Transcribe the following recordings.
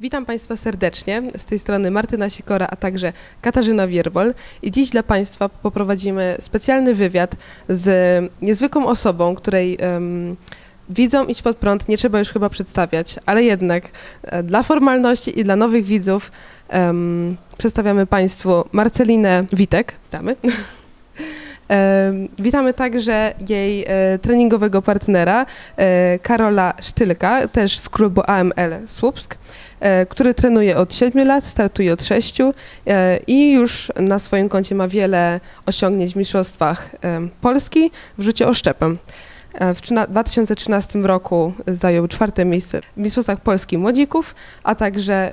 Witam Państwa serdecznie, z tej strony Martyna Sikora, a także Katarzyna Wierbol i dziś dla Państwa poprowadzimy specjalny wywiad z niezwykłą osobą, której widzom Idź Pod Prąd nie trzeba już chyba przedstawiać, ale jednak dla formalności i dla nowych widzów przedstawiamy Państwu Marcelinę Witek. Witamy. Witamy także jej treningowego partnera Karola Sztylka, też z klubu AML Słupsk, który trenuje od 7 lat, startuje od 6 i już na swoim koncie ma wiele osiągnięć w mistrzostwach Polski w rzucie oszczepem. W 2013 roku zajął 4. miejsce w mistrzostwach Polski młodzików, a także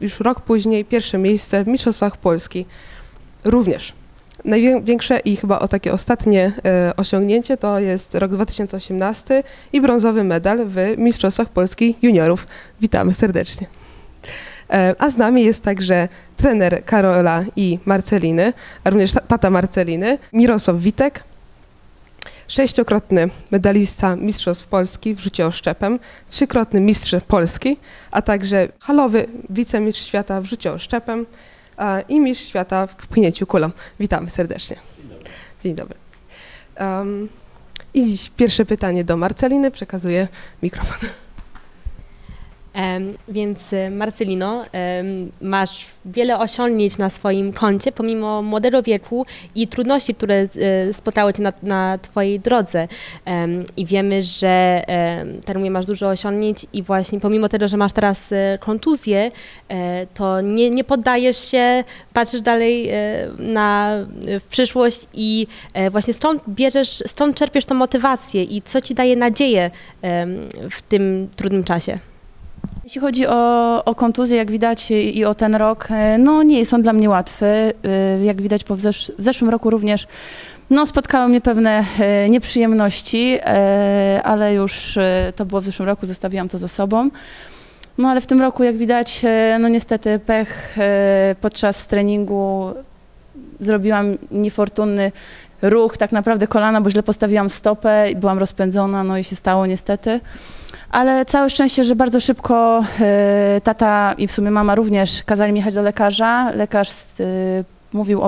już rok później 1. miejsce w mistrzostwach Polski również. Największe i chyba o takie ostatnie osiągnięcie to jest rok 2018 i brązowy medal w Mistrzostwach Polski Juniorów. Witamy serdecznie. A z nami jest także trener Karola i Marceliny, a również tata Marceliny, Mirosław Witek, 6-krotny medalista Mistrzostw Polski w rzucie oszczepem, 3-krotny mistrz Polski, a także halowy wicemistrz świata w rzucie oszczepem, i mistrz świata w pchnięciu kulą. Witamy serdecznie. Dzień dobry. I dziś pierwsze pytanie do Marceliny. Przekazuję mikrofon. Więc Marcelino, masz wiele osiągnięć na swoim koncie, pomimo młodego wieku i trudności, które spotkały Cię na Twojej drodze. I wiemy, że masz dużo osiągnięć i właśnie pomimo tego, że masz teraz kontuzję, to nie poddajesz się, patrzysz dalej w przyszłość i właśnie stąd czerpiesz tą motywację i co Ci daje nadzieję w tym trudnym czasie? Jeśli chodzi o kontuzję, jak widać, i o ten rok, no nie jest on dla mnie łatwy. Jak widać, po zeszłym roku również no, spotkały mnie pewne nieprzyjemności, ale już to było w zeszłym roku, zostawiłam to za sobą. No ale w tym roku, jak widać, no niestety pech podczas treningu, zrobiłam niefortunny ruch, tak naprawdę kolana, bo źle postawiłam stopę i byłam rozpędzona, no i się stało niestety. Ale całe szczęście, że bardzo szybko tata i w sumie mama również kazali mi jechać do lekarza. Lekarz mówił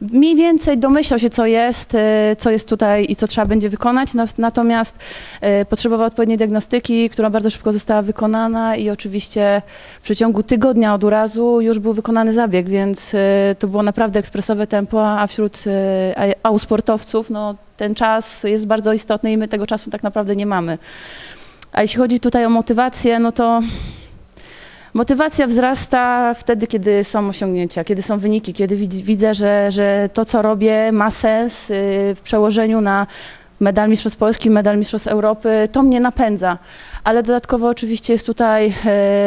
mniej więcej domyślał się, co jest tutaj i co trzeba będzie wykonać. Natomiast potrzebował odpowiedniej diagnostyki, która bardzo szybko została wykonana i oczywiście w przeciągu tygodnia od urazu już był wykonany zabieg, więc to było naprawdę ekspresowe tempo, a wśród u sportowców no, ten czas jest bardzo istotny i my tego czasu tak naprawdę nie mamy. A jeśli chodzi tutaj o motywację, no to motywacja wzrasta wtedy, kiedy są osiągnięcia, kiedy są wyniki, kiedy widzę, że to, co robię, ma sens w przełożeniu na medal Mistrzostw Polski, medal Mistrzostw Europy. To mnie napędza, ale dodatkowo oczywiście jest tutaj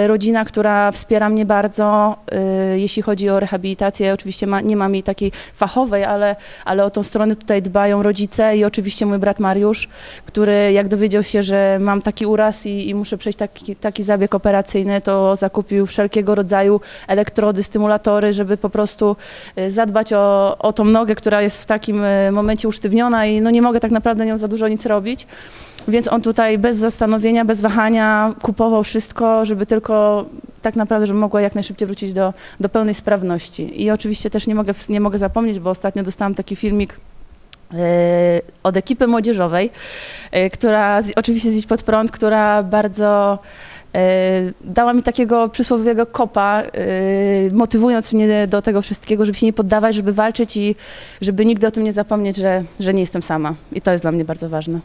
rodzina, która wspiera mnie bardzo, jeśli chodzi o rehabilitację. Oczywiście nie mam jej takiej fachowej, ale o tą stronę tutaj dbają rodzice i oczywiście mój brat Mariusz, który jak dowiedział się, że mam taki uraz i muszę przejść taki zabieg operacyjny, to zakupił wszelkiego rodzaju elektrody, stymulatory, żeby po prostu zadbać o tą nogę, która jest w takim momencie usztywniona i no nie mogę tak naprawdę nią za dużo nic robić. Więc on tutaj bez zastanowienia, bez wahania kupował wszystko, żeby tylko tak naprawdę, żeby mogła jak najszybciej wrócić do pełnej sprawności. I oczywiście też nie mogę zapomnieć, bo ostatnio dostałam taki filmik od ekipy młodzieżowej, która oczywiście z Idź Pod Prąd, która bardzo dała mi takiego przysłowiowego kopa, motywując mnie do tego wszystkiego, żeby się nie poddawać, żeby walczyć i żeby nigdy o tym nie zapomnieć, że nie jestem sama. I to jest dla mnie bardzo ważne.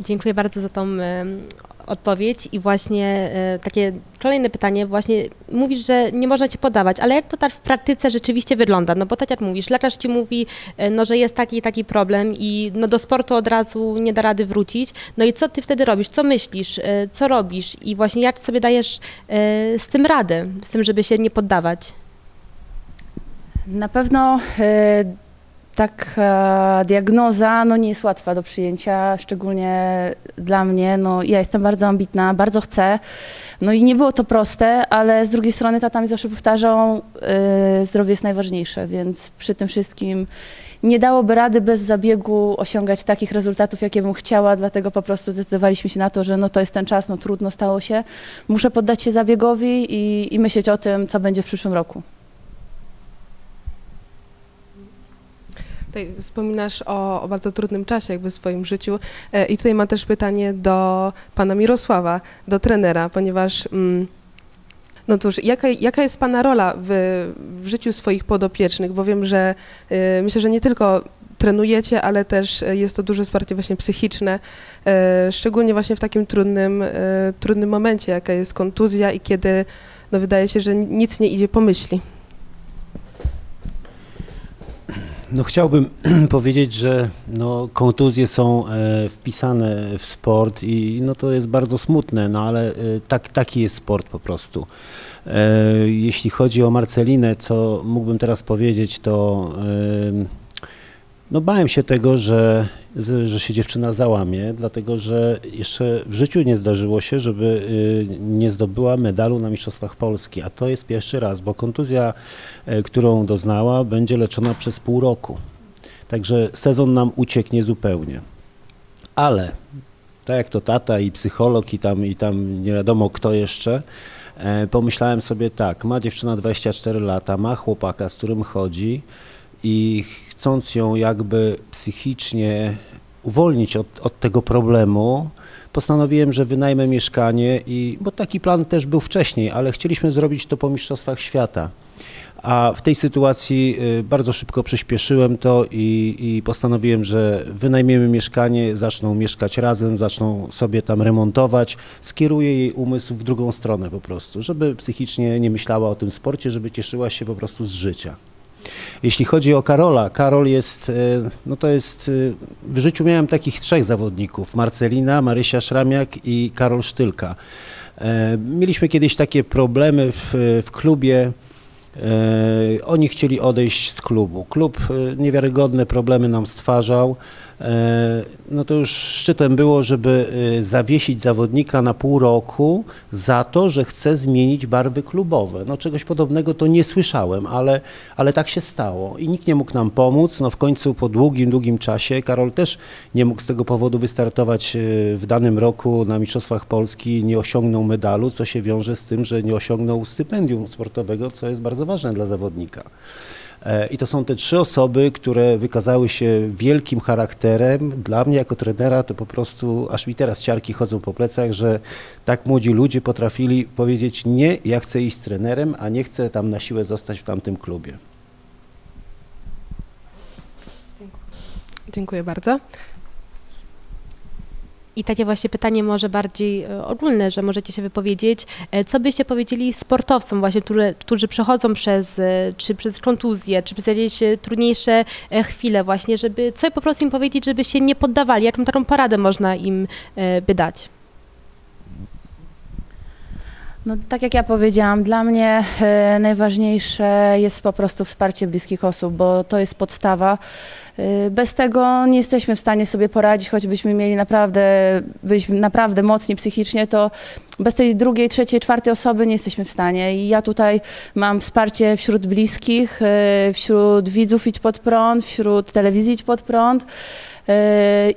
Dziękuję bardzo za tą odpowiedź i właśnie takie kolejne pytanie, właśnie mówisz, że nie można Cię poddawać, ale jak to tak w praktyce rzeczywiście wygląda? No bo tak jak mówisz, lekarz Ci mówi, no, że jest taki i taki problem i no, do sportu od razu nie da rady wrócić, no i co Ty wtedy robisz, co myślisz, co robisz i właśnie jak sobie dajesz z tym radę, z tym, żeby się nie poddawać? Na pewno taka diagnoza no, nie jest łatwa do przyjęcia, szczególnie dla mnie. No, ja jestem bardzo ambitna, bardzo chcę. No i nie było to proste, ale z drugiej strony tata mi zawsze powtarzał, zdrowie jest najważniejsze, więc przy tym wszystkim nie dałoby rady bez zabiegu osiągać takich rezultatów, jakie bym chciała, dlatego po prostu zdecydowaliśmy się na to, że no to jest ten czas, no trudno, stało się, muszę poddać się zabiegowi i myśleć o tym, co będzie w przyszłym roku. Tutaj wspominasz o bardzo trudnym czasie jakby w swoim życiu i tutaj mam też pytanie do pana Mirosława, do trenera, ponieważ no cóż, jaka jest pana rola w życiu swoich podopiecznych, bo wiem, że myślę, że nie tylko trenujecie, ale też jest to duże wsparcie właśnie psychiczne, szczególnie właśnie w takim trudnym momencie, jaka jest kontuzja i kiedy no, wydaje się, że nic nie idzie po myśli. No, chciałbym powiedzieć, że no, kontuzje są wpisane w sport i no, to jest bardzo smutne, no, ale taki jest sport po prostu. Jeśli chodzi o Marcelinę, co mógłbym teraz powiedzieć, to no, bałem się tego, że się dziewczyna załamie, dlatego że jeszcze w życiu nie zdarzyło się, żeby nie zdobyła medalu na Mistrzostwach Polski, a to jest pierwszy raz, bo kontuzja, którą doznała, będzie leczona przez pół roku. Także sezon nam ucieknie zupełnie. Ale tak jak to tata i psycholog i tam nie wiadomo kto jeszcze, pomyślałem sobie tak, ma dziewczyna 24 lata, ma chłopaka, z którym chodzi i chcąc ją jakby psychicznie uwolnić od tego problemu, postanowiłem, że wynajmę mieszkanie bo taki plan też był wcześniej, ale chcieliśmy zrobić to po Mistrzostwach Świata. A w tej sytuacji bardzo szybko przyspieszyłem to i postanowiłem, że wynajmiemy mieszkanie, zaczną mieszkać razem, zaczną sobie tam remontować, skieruję jej umysł w drugą stronę po prostu, żeby psychicznie nie myślała o tym sporcie, żeby cieszyła się po prostu z życia. Jeśli chodzi o Karola, Karol jest, no to jest, w życiu miałem takich trzech zawodników, Marcelina, Marysia Szramiak i Karol Sztylka. Mieliśmy kiedyś takie problemy w klubie, oni chcieli odejść z klubu. Klub niewiarygodne problemy nam stwarzał, no to już szczytem było, żeby zawiesić zawodnika na pół roku za to, że chce zmienić barwy klubowe. No czegoś podobnego to nie słyszałem, ale tak się stało i nikt nie mógł nam pomóc. No w końcu po długim czasie Karol też nie mógł z tego powodu wystartować w danym roku na Mistrzostwach Polski, nie osiągnął medalu, co się wiąże z tym, że nie osiągnął stypendium sportowego, co jest bardzo ważne dla zawodnika. I to są te trzy osoby, które wykazały się wielkim charakterem. Dla mnie jako trenera to po prostu, aż mi teraz ciarki chodzą po plecach, że tak młodzi ludzie potrafili powiedzieć nie, ja chcę iść z trenerem, a nie chcę tam na siłę zostać w tamtym klubie. Dziękuję bardzo. I takie właśnie pytanie może bardziej ogólne, że możecie się wypowiedzieć. Co byście powiedzieli sportowcom właśnie, którzy przechodzą przez kontuzję, czy przez jakieś trudniejsze chwile właśnie, żeby co po prostu im powiedzieć, żeby się nie poddawali? Jaką taką poradę można im by dać? No, tak jak ja powiedziałam, dla mnie najważniejsze jest po prostu wsparcie bliskich osób, bo to jest podstawa. Bez tego nie jesteśmy w stanie sobie poradzić, choćbyśmy byliśmy naprawdę mocni psychicznie, to bez tej drugiej, trzeciej, czwartej osoby nie jesteśmy w stanie. I ja tutaj mam wsparcie wśród bliskich, wśród widzów Idź Pod Prąd, wśród telewizji Idź Pod Prąd.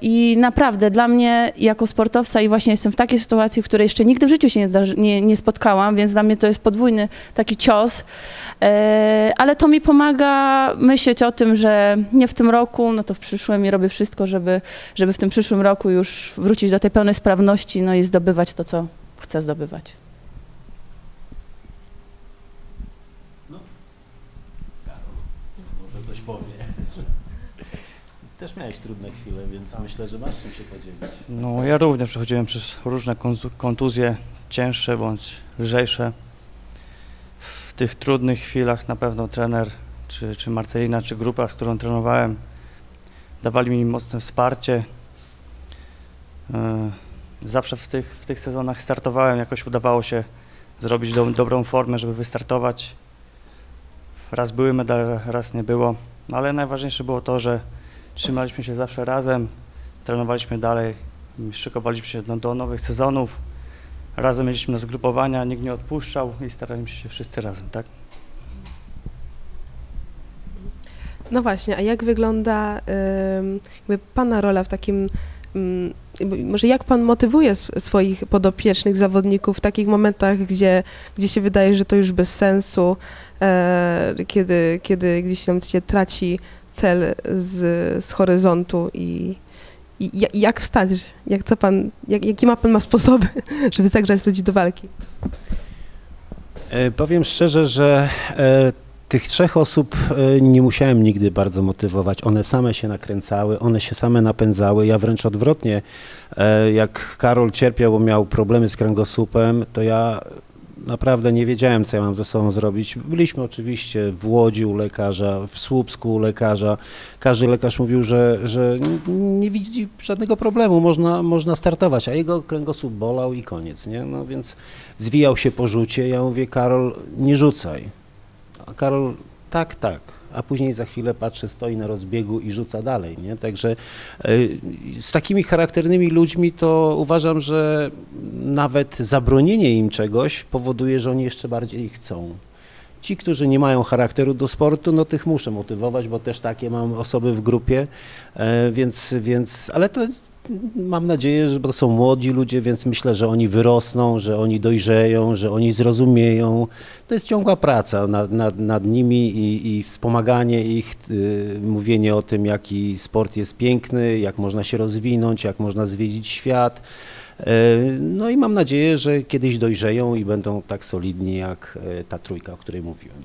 I naprawdę dla mnie jako sportowca i właśnie jestem w takiej sytuacji, w której jeszcze nigdy w życiu się nie spotkałam, więc dla mnie to jest podwójny taki cios, ale to mi pomaga myśleć o tym, że nie w tym roku, no to w przyszłym i robię wszystko, żeby w tym przyszłym roku już wrócić do tej pełnej sprawności, no i zdobywać to, co chcę zdobywać. No, może coś powie. Też miałeś trudne chwile, więc myślę, że masz czym się podzielić. No ja również przechodziłem przez różne kontuzje, cięższe bądź lżejsze. W tych trudnych chwilach na pewno trener, czy Marcelina, czy grupa, z którą trenowałem, dawali mi mocne wsparcie. Zawsze w tych sezonach startowałem, jakoś udawało się zrobić dobrą formę, żeby wystartować. Raz były medale, raz nie było, ale najważniejsze było to, że trzymaliśmy się zawsze razem, trenowaliśmy dalej, szykowaliśmy się do nowych sezonów, razem mieliśmy zgrupowania, nikt nie odpuszczał i staraliśmy się wszyscy razem, tak? No właśnie, a jak wygląda jakby Pana rola w takim, może jak Pan motywuje swoich podopiecznych zawodników w takich momentach, gdzie się wydaje, że to już bez sensu, kiedy gdzieś tam się traci cel z horyzontu i jak wstać? Jakie ma Pan sposoby, żeby zagrzać ludzi do walki? Powiem szczerze, że tych trzech osób nie musiałem nigdy bardzo motywować. One same się nakręcały, one się same napędzały. Ja wręcz odwrotnie, jak Karol cierpiał, bo miał problemy z kręgosłupem, to ja naprawdę nie wiedziałem, co ja mam ze sobą zrobić. Byliśmy oczywiście w Łodzi u lekarza, w Słupsku u lekarza. Każdy lekarz mówił, że nie widzi żadnego problemu, można startować, a jego kręgosłup bolał i koniec, nie? No więc zwijał się po rzucie. Ja mówię: Karol, nie rzucaj. A Karol: tak, tak. A później za chwilę patrzy, stoi na rozbiegu i rzuca dalej, nie? Także z takimi charakternymi ludźmi to uważam, że nawet zabronienie im czegoś powoduje, że oni jeszcze bardziej chcą. Ci, którzy nie mają charakteru do sportu, no tych muszę motywować, bo też takie mam osoby w grupie, więc ale to mam nadzieję, że to są młodzi ludzie, więc myślę, że oni wyrosną, że oni dojrzeją, że oni zrozumieją. To jest ciągła praca nad nimi i wspomaganie ich, mówienie o tym, jaki sport jest piękny, jak można się rozwinąć, jak można zwiedzić świat. No i mam nadzieję, że kiedyś dojrzeją i będą tak solidni jak ta trójka, o której mówiłem.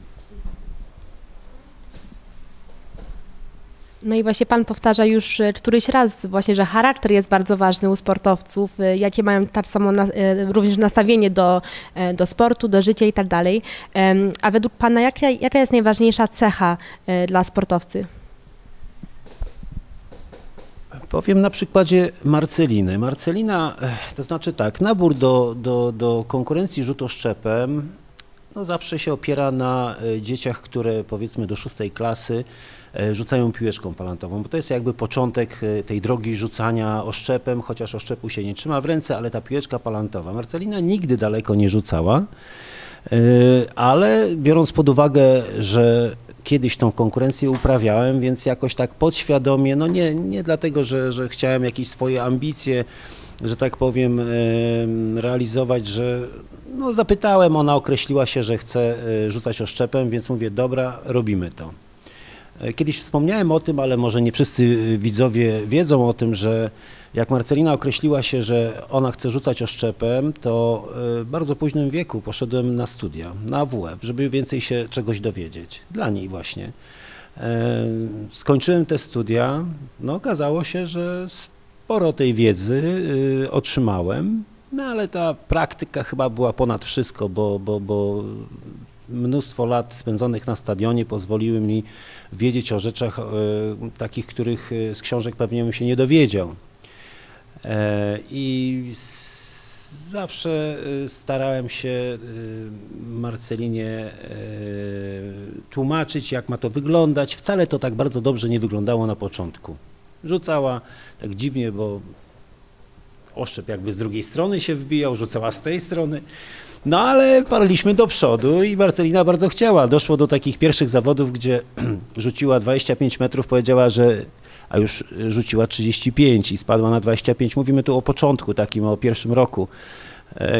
No i właśnie Pan powtarza już któryś raz właśnie, że charakter jest bardzo ważny u sportowców, jakie mają tak samo również nastawienie do sportu, do życia i tak dalej. A według Pana jaka jest najważniejsza cecha dla sportowcy? Powiem na przykładzie Marceliny. Marcelina, to znaczy tak, nabór do konkurencji rzutoszczepem no zawsze się opiera na dzieciach, które powiedzmy do 6. klasy rzucają piłeczką palantową, bo to jest jakby początek tej drogi rzucania oszczepem, chociaż oszczepu się nie trzyma w ręce, ale ta piłeczka palantowa. Marcelina nigdy daleko nie rzucała, ale biorąc pod uwagę, że kiedyś tą konkurencję uprawiałem, więc jakoś tak podświadomie, no nie dlatego, że chciałem jakieś swoje ambicje, że tak powiem, realizować, że no zapytałem, ona określiła się, że chce rzucać oszczepem, więc mówię: dobra, robimy to. Kiedyś wspomniałem o tym, ale może nie wszyscy widzowie wiedzą o tym, że jak Marcelina określiła się, że ona chce rzucać oszczepem, to w bardzo późnym wieku poszedłem na studia, na AWF, żeby więcej się czegoś dowiedzieć, dla niej właśnie. Skończyłem te studia, no okazało się, że sporo tej wiedzy otrzymałem, no ale ta praktyka chyba była ponad wszystko, bo mnóstwo lat spędzonych na stadionie pozwoliły mi wiedzieć o rzeczach takich, których z książek pewnie bym się nie dowiedział. I zawsze starałem się Marcelinie tłumaczyć, jak ma to wyglądać. Wcale to tak bardzo dobrze nie wyglądało na początku. Rzucała tak dziwnie, bo oszczep jakby z drugiej strony się wbijał, rzucała z tej strony. No ale parliśmy do przodu i Marcelina bardzo chciała. Doszło do takich pierwszych zawodów, gdzie rzuciła 25 metrów, powiedziała, że a już rzuciła 35 i spadła na 25. Mówimy tu o początku takim, o pierwszym roku.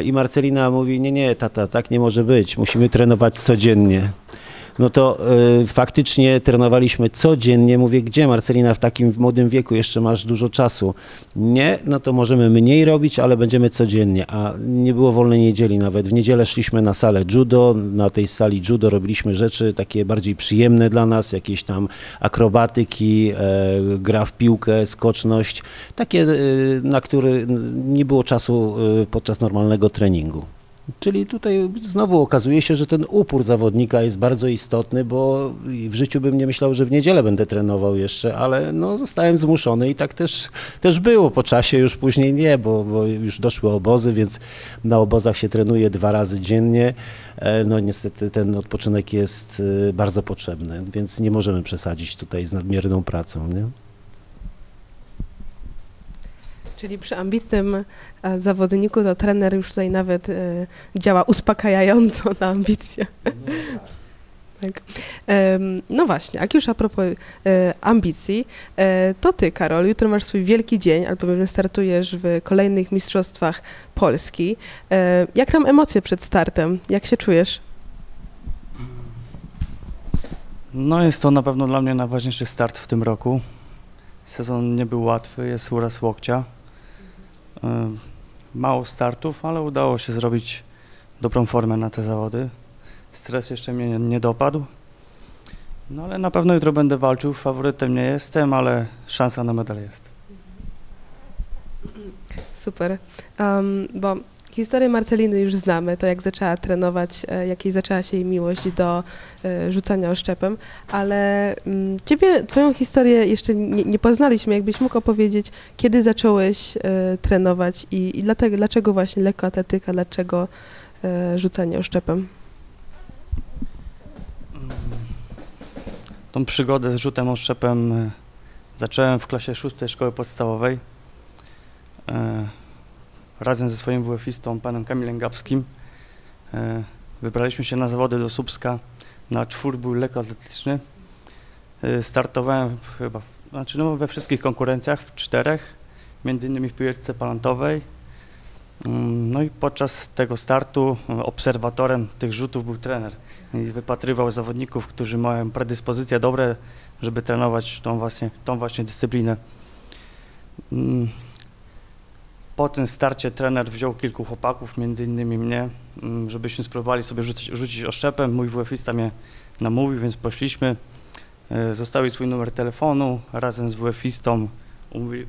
I Marcelina mówi: nie, tata, tak nie może być, musimy trenować codziennie. No to faktycznie trenowaliśmy codziennie. Mówię: gdzie, Marcelina, w takim młodym wieku jeszcze masz dużo czasu? Nie, no to możemy mniej robić, ale będziemy codziennie. A nie było wolnej niedzieli nawet. W niedzielę szliśmy na salę judo, na tej sali judo robiliśmy rzeczy takie bardziej przyjemne dla nas, jakieś tam akrobatyki, gra w piłkę, skoczność, takie, na które nie było czasu podczas normalnego treningu. Czyli tutaj znowu okazuje się, że ten upór zawodnika jest bardzo istotny, bo w życiu bym nie myślał, że w niedzielę będę trenował jeszcze, ale no zostałem zmuszony i tak też było. Po czasie już później nie, bo już doszły obozy, więc na obozach się trenuje 2 razy dziennie. No niestety ten odpoczynek jest bardzo potrzebny, więc nie możemy przesadzić tutaj z nadmierną pracą, nie? Czyli przy ambitnym zawodniku to trener już tutaj nawet działa uspokajająco na ambicje. No tak. Tak. No właśnie, jak już a propos ambicji, to ty, Karol, jutro masz swój wielki dzień, albowiem startujesz w kolejnych mistrzostwach Polski. Jak tam emocje przed startem? Jak się czujesz? No jest to na pewno dla mnie najważniejszy start w tym roku. Sezon nie był łatwy, jest uraz łokcia. Mało startów, ale udało się zrobić dobrą formę na te zawody. Stres jeszcze mnie nie dopadł, no ale na pewno jutro będę walczył. Faworytem nie jestem, ale szansa na medal jest. Super, bo historię Marceliny już znamy, to jak zaczęła trenować, jakiej zaczęła się jej miłość do rzucania oszczepem, ale twoją historię jeszcze nie poznaliśmy. Jakbyś mógł opowiedzieć, kiedy zacząłeś trenować i dlaczego właśnie lekkoatletyka, dlaczego rzucanie oszczepem? Tą przygodę z rzutem oszczepem zacząłem w klasie 6 szkoły podstawowej. Razem ze swoim WF-istą, panem Kamilem Gąbskim, wybraliśmy się na zawody do Słupska na czwórbój lekkoatletyczny. Startowałem chyba we wszystkich konkurencjach, w czterech, między innymi w piłeczce palantowej. No i podczas tego startu obserwatorem tych rzutów był trener i wypatrywał zawodników, którzy mają predyspozycje dobre, żeby trenować tą właśnie dyscyplinę. Po tym starcie trener wziął kilku chłopaków, między innymi mnie, żebyśmy spróbowali sobie rzucić oszczepem. Mój WF-ista mnie namówił, więc poszliśmy. Zostawił swój numer telefonu, razem z WF-istą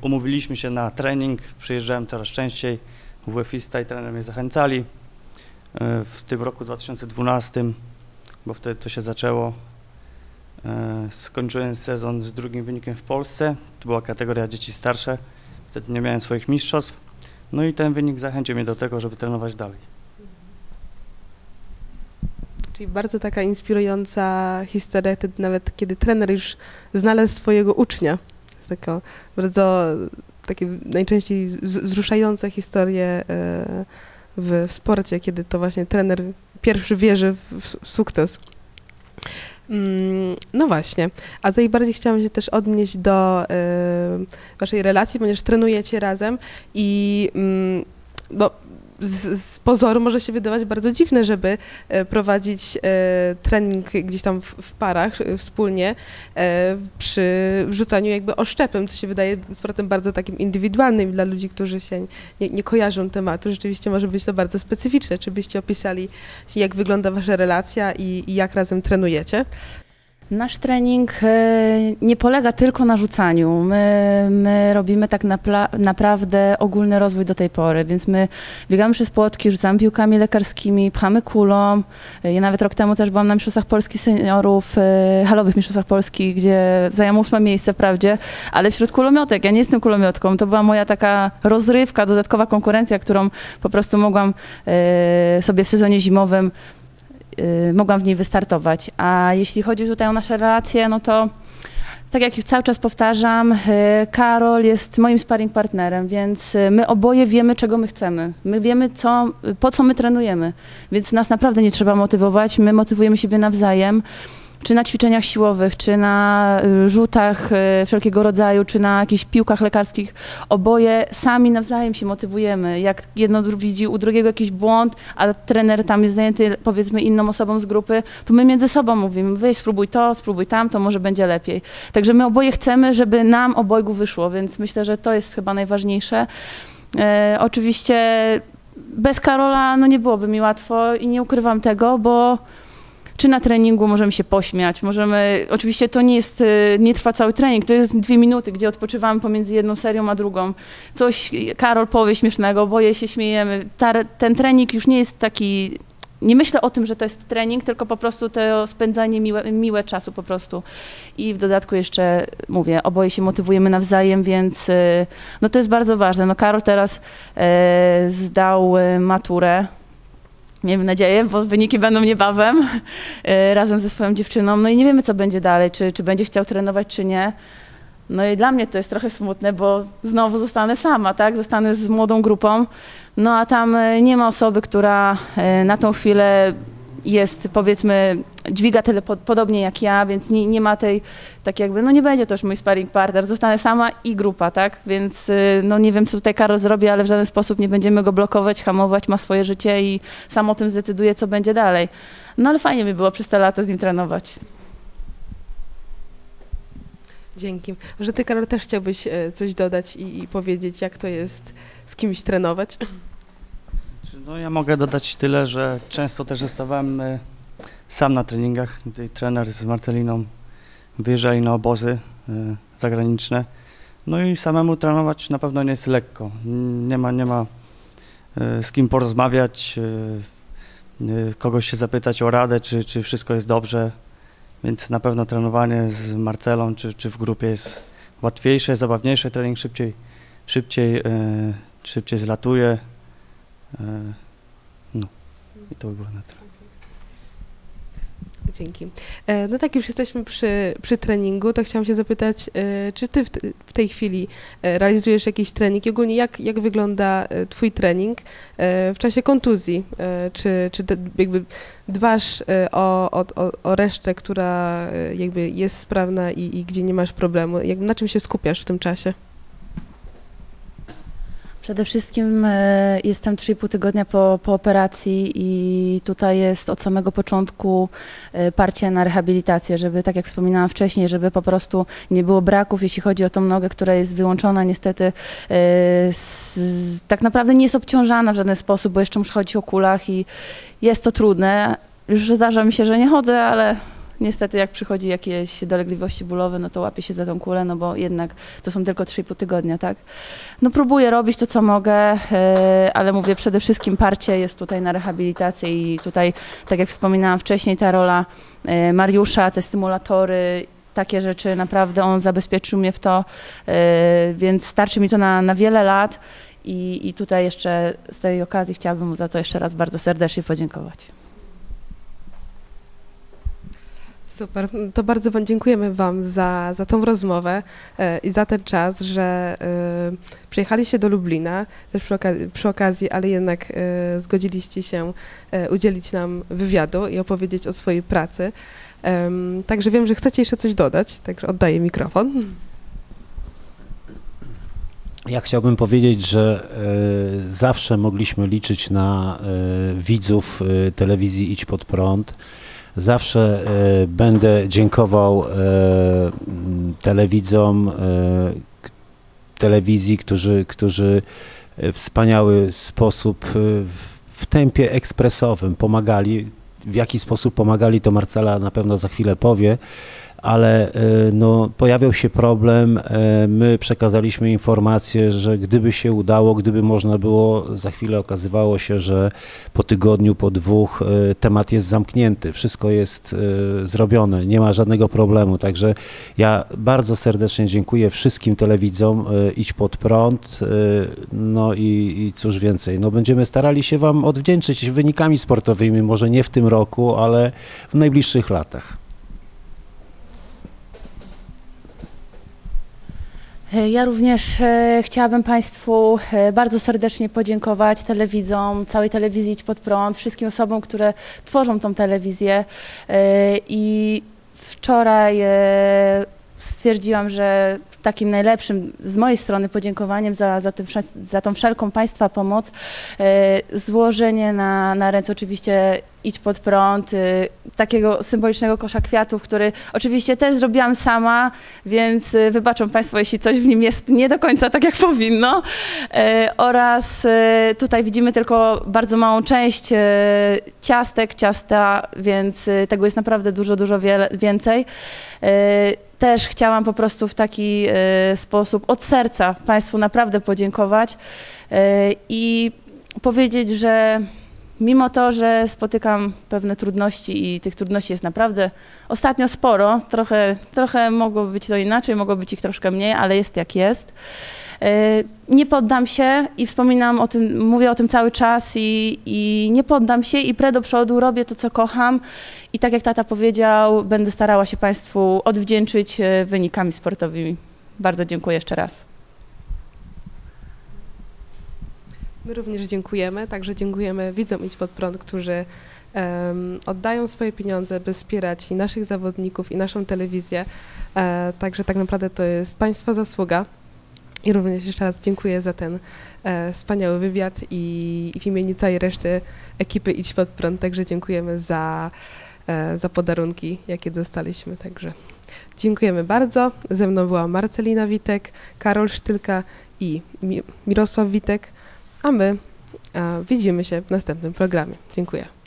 umówiliśmy się na trening, przyjeżdżałem coraz częściej. WF-ista i trener mnie zachęcali. W tym roku 2012, bo wtedy to się zaczęło, skończyłem sezon z drugim wynikiem w Polsce. To była kategoria dzieci starsze. Wtedy nie miałem swoich mistrzostw. No i ten wynik zachęcił mnie do tego, żeby trenować dalej. Czyli bardzo taka inspirująca historia, nawet kiedy trener już znalazł swojego ucznia. To jest taka bardzo... takie najczęściej wzruszające historie w sporcie, kiedy to właśnie trener pierwszy wierzy w sukces. No właśnie, a najbardziej chciałam się też odnieść do waszej relacji, ponieważ trenujecie razem i bo z pozoru może się wydawać bardzo dziwne, żeby prowadzić trening gdzieś tam w parach wspólnie przy rzucaniu jakby oszczepem, co się wydaje zwrotem bardzo takim indywidualnym dla ludzi, którzy się nie kojarzą tematu. Rzeczywiście może być to bardzo specyficzne. Czy byście opisali, jak wygląda wasza relacja i jak razem trenujecie? Nasz trening nie polega tylko na rzucaniu. My robimy tak naprawdę ogólny rozwój do tej pory, więc my biegamy przez płotki, rzucamy piłkami lekarskimi, pchamy kulą. Ja nawet rok temu też byłam na mistrzostwach Polski seniorów, halowych mistrzostwach Polski, gdzie zajęłam 8 miejsce wprawdzie, ale wśród kulomiotek. Ja nie jestem kulomiotką. To była moja taka rozrywka, dodatkowa konkurencja, którą po prostu mogłam sobie w sezonie zimowym mogłam w niej wystartować. A jeśli chodzi tutaj o nasze relacje, no to tak jak już cały czas powtarzam, Karol jest moim sparring partnerem, więc my oboje wiemy, czego my chcemy. My wiemy, po co my trenujemy, więc nas naprawdę nie trzeba motywować, my motywujemy siebie nawzajem. Czy na ćwiczeniach siłowych, czy na rzutach wszelkiego rodzaju, czy na jakichś piłkach lekarskich. Oboje sami nawzajem się motywujemy. Jak jedno widzi u drugiego jakiś błąd, a trener tam jest zajęty powiedzmy inną osobą z grupy, to my między sobą mówimy, weź spróbuj to, spróbuj tamto, może będzie lepiej. Także my oboje chcemy, żeby nam obojgu wyszło, więc myślę, że to jest chyba najważniejsze. Oczywiście bez Karola no nie byłoby mi łatwo i nie ukrywam tego, bo czy na treningu możemy się pośmiać, możemy, oczywiście to nie trwa cały trening, to jest 2 minuty, gdzie odpoczywamy pomiędzy jedną serią a drugą. Coś Karol powie śmiesznego, oboje się śmiejemy. Ten trening już nie jest taki, nie myślę o tym, że to jest trening, tylko po prostu to spędzanie miłe czasu po prostu. I w dodatku jeszcze mówię, oboje się motywujemy nawzajem, więc no to jest bardzo ważne. No Karol teraz zdał maturę. Miejmy nadzieję, bo wyniki będą niebawem razem ze swoją dziewczyną. No i nie wiemy, co będzie dalej, czy będzie chciał trenować, czy nie. No i dla mnie to jest trochę smutne, bo znowu zostanę sama, tak? Zostanę z młodą grupą. No a tam nie ma osoby, która na tą chwilę jest, powiedzmy, dźwiga tyle podobnie jak ja, więc nie ma tej, tak jakby, no nie będzie to już mój sparring partner, zostanę sama i grupa, tak? Więc no nie wiem, co tutaj Karol zrobi, ale w żaden sposób nie będziemy go blokować, hamować, ma swoje życie i sam o tym zdecyduje, co będzie dalej. No ale fajnie by było przez te lata z nim trenować. Dzięki. Może ty, Karol, też chciałbyś coś dodać i powiedzieć, jak to jest z kimś trenować? No, ja mogę dodać tyle, że często też zostawałem sam na treningach, gdy trener z Marceliną wyjeżdżali na obozy zagraniczne. No i samemu trenować na pewno nie jest lekko. Nie ma z kim porozmawiać, kogoś się zapytać o radę, czy wszystko jest dobrze. Więc na pewno trenowanie z Marcelą czy w grupie jest łatwiejsze, zabawniejsze, trening szybciej zlatuje. No i to by było na tyle. Dzięki. No tak, już jesteśmy przy treningu, to chciałam się zapytać, czy ty w tej chwili realizujesz jakiś trening i ogólnie jak wygląda twój trening w czasie kontuzji? Czy jakby dbasz o resztę, która jakby jest sprawna i gdzie nie masz problemu? Na czym się skupiasz w tym czasie? Przede wszystkim jestem 3,5 tygodnia po operacji i tutaj jest od samego początku parcie na rehabilitację, żeby, tak jak wspominałam wcześniej, żeby po prostu nie było braków, jeśli chodzi o tą nogę, która jest wyłączona niestety, tak naprawdę nie jest obciążana w żaden sposób, bo jeszcze muszę chodzić o kulach i jest to trudne. Już zdarza mi się, że nie chodzę, ale niestety jak przychodzi jakieś dolegliwości bólowe, no to łapię się za tą kulę, no bo jednak to są tylko 3,5 tygodnia, tak? No próbuję robić to, co mogę, ale mówię, przede wszystkim parcie jest tutaj na rehabilitację i tutaj, tak jak wspominałam wcześniej, ta rola Mariusza, te stymulatory, takie rzeczy, naprawdę on zabezpieczył mnie w to, więc starczy mi to na wiele lat i tutaj jeszcze z tej okazji chciałabym mu za to jeszcze raz bardzo serdecznie podziękować. Super, to bardzo dziękujemy wam za tą rozmowę i za ten czas, że przyjechaliście do Lublina, też przy okazji, ale jednak zgodziliście się udzielić nam wywiadu i opowiedzieć o swojej pracy. Także wiem, że chcecie jeszcze coś dodać, także oddaję mikrofon. Ja chciałbym powiedzieć, że zawsze mogliśmy liczyć na widzów telewizji Idź Pod Prąd. Zawsze będę dziękował telewizji, którzy w wspaniały sposób, w tempie ekspresowym pomagali. W jaki sposób pomagali, to Marcela na pewno za chwilę powie, ale no, pojawiał się problem. My przekazaliśmy informację, że gdyby się udało, gdyby można było, za chwilę okazywało się, że po tygodniu, po dwóch temat jest zamknięty, wszystko jest zrobione, nie ma żadnego problemu. Także ja bardzo serdecznie dziękuję wszystkim telewidzom Idź Pod Prąd, no i cóż więcej, no, będziemy starali się wam odwdzięczyć wynikami sportowymi, może nie w tym roku, ale w najbliższych latach. Ja również chciałabym państwu bardzo serdecznie podziękować telewidzom, całej telewizji Idź Pod Prąd, wszystkim osobom, które tworzą tą telewizję i wczoraj stwierdziłam, że takim najlepszym z mojej strony podziękowaniem za tą wszelką państwa pomoc złożenie na ręce oczywiście Idź Pod Prąd, takiego symbolicznego kosza kwiatów, który oczywiście też zrobiłam sama, więc wybaczą państwo, jeśli coś w nim jest nie do końca tak, jak powinno. Oraz tutaj widzimy tylko bardzo małą część ciasta, więc tego jest naprawdę dużo więcej. Też chciałam po prostu w taki sposób od serca państwu naprawdę podziękować i powiedzieć, że mimo to, że spotykam pewne trudności i tych trudności jest naprawdę ostatnio sporo, trochę mogło być to inaczej, mogło być ich troszkę mniej, ale jest jak jest. Nie poddam się i wspominam o tym, mówię o tym cały czas i nie poddam się i prę do przodu, robię to, co kocham i tak jak tata powiedział, będę starała się państwu odwdzięczyć wynikami sportowymi. Bardzo dziękuję jeszcze raz. My również dziękujemy, także dziękujemy widzom Idź Pod Prąd, którzy oddają swoje pieniądze, by wspierać i naszych zawodników, i naszą telewizję. Także tak naprawdę to jest Państwa zasługa. I również jeszcze raz dziękuję za ten wspaniały wywiad i w imieniu całej reszty ekipy Idź Pod Prąd. Także dziękujemy za podarunki, jakie dostaliśmy. Także dziękujemy bardzo. Ze mną była Marcelina Witek, Karol Sztylka i Mirosław Witek, a my widzimy się w następnym programie. Dziękuję.